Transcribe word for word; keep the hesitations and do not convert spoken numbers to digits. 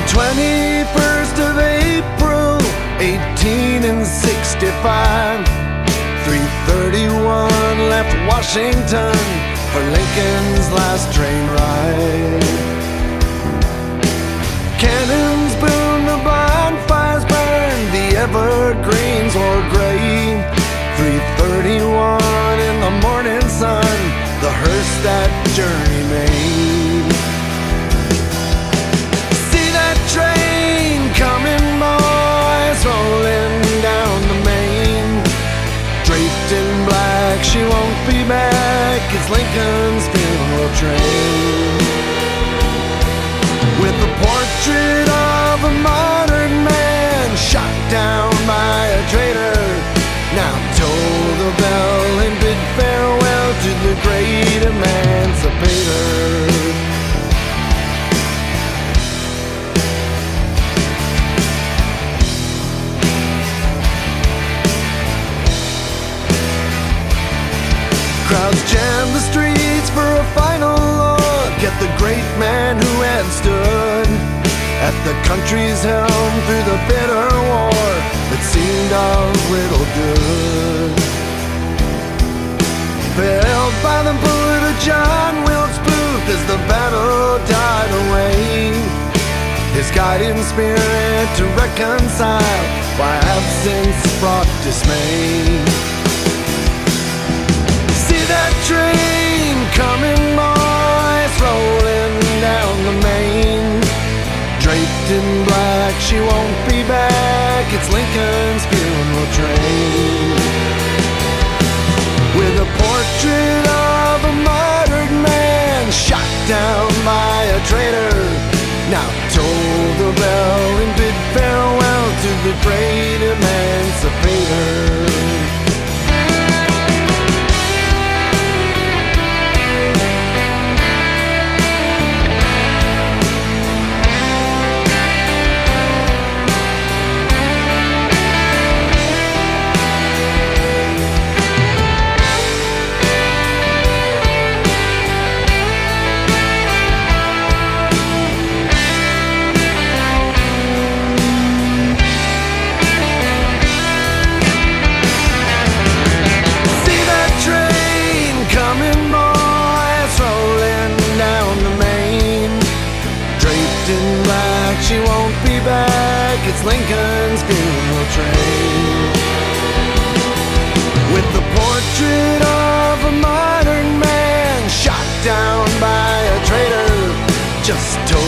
the twenty-first of April, eighteen sixty-five, three thirty-one left Washington for Lincoln's last train ride. Cannons boom, the bonfires burn, the evergreens were gray. Three thirty-one in the morning sun, the hearse that journey made. See that train coming, boys, rolling down the main. Draped in black, she won't be back, it's Lincoln's funeral train. With the portrait of a modern man shot down by a traitor, now toll the bell and bid farewell to the great emancipator. Crowds jammed the streets for a final look at the great man who had stood at the country's helm through the bitter war that seemed of little good. Felled by the bullet of John Wilkes Booth as the battle died away, his guiding spirit to reconcile why absence brought dismay. See that train coming, boys, rolling down the main. Draped in black, she won't be back, it's Lincoln's funeral train. With a portrait of a martyred man shot down by a traitor, now toll the bell and bid farewell to the great emancipator. She won't be back, it's Lincoln's funeral train. With the portrait of a modern man shot down by a traitor, just told